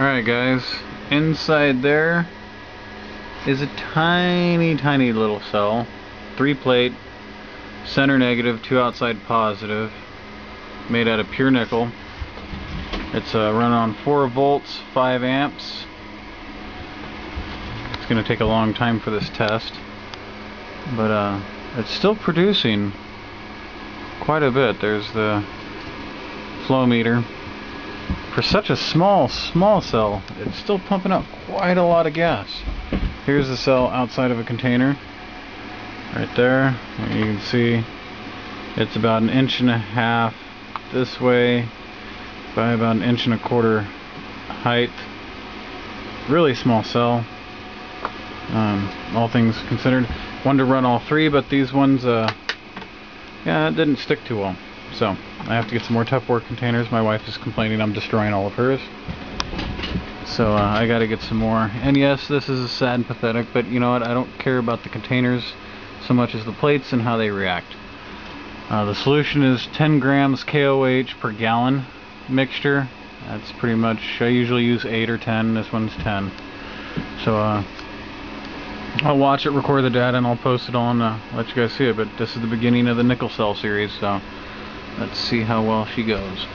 Alright guys, inside there is a tiny little cell. 3 plate, center negative, 2 outside positive, made out of pure nickel. It's run on 4 volts, 5 amps. It's going to take a long time for this test, but it's still producing quite a bit. There's the flow meter. For such a small cell, it's still pumping out quite a lot of gas. Here's the cell outside of a container. Right there, you can see it's about 1.5 inches this way by about 1.25 inches height. Really small cell, all things considered. Wanted to run all 3, but these ones, yeah, it didn't stick too well. So, I have to get some more Tupperware containers. My wife is complaining I'm destroying all of hers. So, I gotta get some more. And yes, this is sad and pathetic, but you know what? I don't care about the containers so much as the plates and how they react. The solution is 10 grams KOH per gallon mixture. That's pretty much, I usually use 8 or 10. This one's 10. So, I'll watch it, record the data, and I'll post it on, let you guys see it. But this is the beginning of the nickel cell series, so let's see how well she goes.